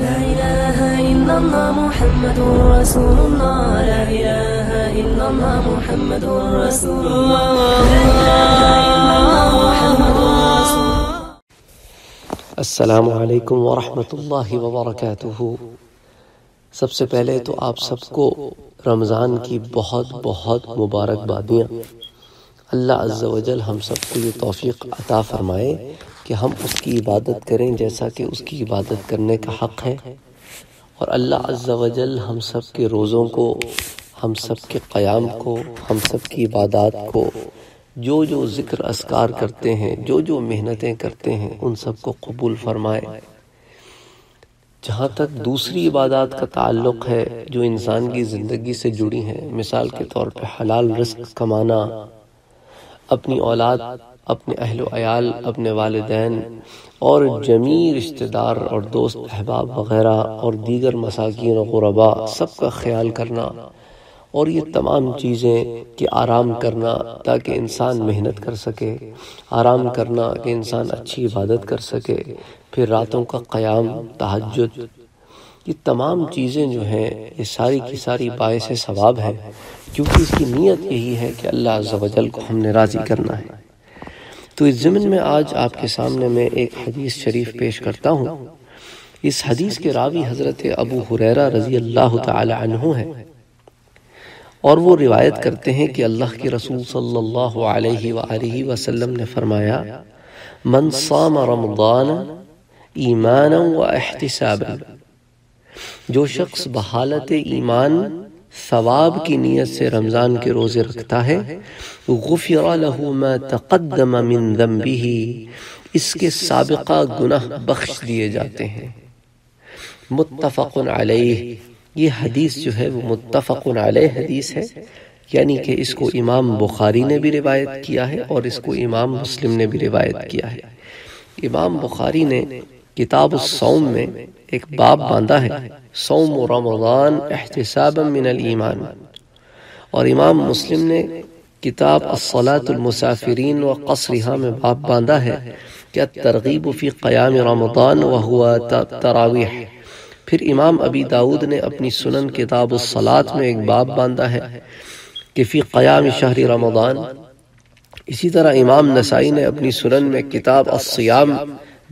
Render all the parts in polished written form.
لا إله إلا الله محمد رسول الله. لا إله إلا الله محمد رسول الله. لا إله إلا الله محمد رسول الله. السلام علیکم ورحمۃ اللہ وبرکاتہ. سب سے پہلے تو آپ سب کو رمضان کی بہت بہت مبارک بادیاں. اللہ عز و جل ہم سب کو یہ توفیق عطا فرمائے کہ ہم اس کی عبادت کریں جیسا کہ اس کی عبادت کرنے کا حق ہے، اور اللہ عز و جل ہم سب کے روزوں کو، ہم سب کے قیام کو، ہم سب کی عبادات کو، جو جو ذکر اذکار کرتے ہیں، جو جو محنتیں کرتے ہیں، ان سب کو قبول فرمائے. جہاں تک دوسری عبادات کا تعلق ہے جو انسان کی زندگی سے جڑی ہیں، مثال کے طور پہ حلال رزق کمانا، اپنی اولاد، اپنے اہل و عیال، اپنے والدین اور جمیع رشتہ دار اور دوست احباب وغیرہ اور دیگر مساکین و غرباء، سب کا خیال کرنا، اور یہ تمام چیزیں کہ آرام کرنا تاکہ انسان محنت کر سکے، آرام کرنا کہ انسان اچھی عبادت کر سکے، پھر راتوں کا قیام، تہجد، یہ تمام چیزیں جو ہیں یہ ساری کی ساری باعث ثواب ہے، کیونکہ اس کی نیت یہی ہے کہ اللہ عز و جل کو ہم نے راضی کرنا ہے. تو اس ضمن میں آج آپ کے سامنے میں ایک حدیث شریف پیش کرتا ہوں. اس حدیث کے راوی حضرت ابو ہریرہ رضی اللہ تعالی عنہ ہیں، اور وہ روایت کرتے ہیں کہ اللہ کے رسول صلی اللہ علیہ وآلہ وسلم نے فرمایا، من صام رمضان ایمانا و احتسابا، جو شخص بحالت ایمان ثواب کی نیت سے رمضان کے روزے رکھتا ہے، غفر له ما تقدم من ذنبه، اس کے سابقہ گناہ بخش دیے جاتے ہیں. متفق علیہ. یہ حدیث جو ہے وہ متفق علیہ حدیث ہے، یعنی کہ اس کو امام بخاری نے بھی روایت کیا ہے اور اس کو امام مسلم نے بھی روایت کیا ہے. امام بخاری نے کتاب الصوم میں ایک باب باندھا ہے، صوم رمضان احتسابا من الایمان، اور امام مسلم نے کتاب الصلاۃ المسافرین و قصرها میں باب باندھا ہے کہ الترغیب فی قیام رمضان وهو تراویح. پھر امام ابی داود نے اپنی سنن کتاب الصلاۃ میں ایک باب باندھا ہے کہ فی قیام شہر رمضان. اسی طرح امام نسائی نے اپنی سنن میں کتاب الصیام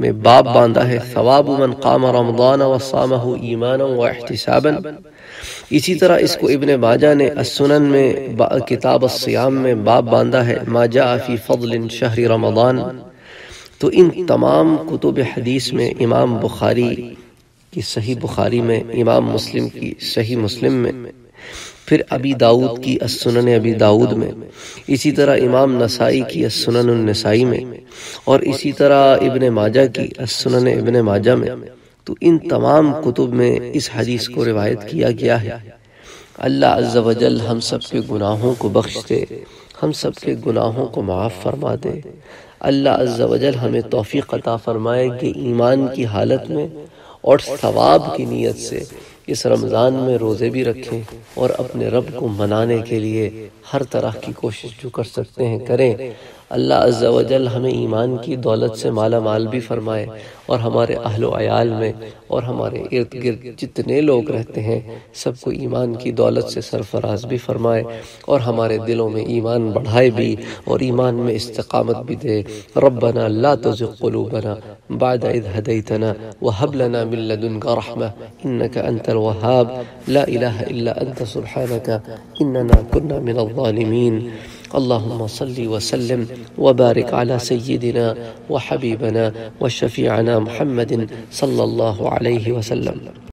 میں باب باندھا ہے، ثواب من قام رمضان وصامہ ایمانا واحتسابا. اسی طرح اس کو ابن ماجہ نے السنن میں کتاب الصیام میں باب باندھا ہے، ما جاء فی فضل شہر رمضان. تو ان تمام کتب حدیث میں امام بخاری کی صحیح بخاری میں، امام مسلم کی صحیح مسلم میں، پھر ابی داؤد کی السنن ابی داؤد میں، اسی طرح امام نسائی کی السنن النسائی میں، اور اسی طرح ابن ماجہ کی السنن ابن ماجہ میں. تو ان تمام کتب میں اس حدیث کو روایت کیا گیا ہے. اللہ عز و جل ہم سب کے گناہوں کو بخش دے، ہم سب کے گناہوں کو معاف فرما دے. اللہ عز و جل ہمیں توفیق عطا فرمائے کہ ایمان کی حالت میں اور ثواب کی نیت سے اس رمضان میں روزے بھی رکھیں، اور اپنے رب کو منانے کے لیے ہر طرح کی کوشش جو کر سکتے ہیں کریں. اللہ عز و جل ہمیں ایمان کی دولت سے مالا مال بھی فرمائے، اور ہمارے اہل و عیال میں اور ہمارے ارد گرد جتنے لوگ رہتے ہیں سب کو ایمان کی دولت سے سرفراز بھی فرمائے، اور ہمارے دلوں میں ایمان بڑھائے بھی، اور ایمان میں استقامت بھی دے. ربنا لا تزغ قلوبنا بعد اذ ہدیتنا وہب لنا من لدنک رحمہ انک انت الوہاب. لا الہ الا انت سبحانک اننا کنا من الظالمین. اللهم صل وسلم وبارك على سيدنا وحبيبنا وشفيعنا محمد صلى الله عليه وسلم.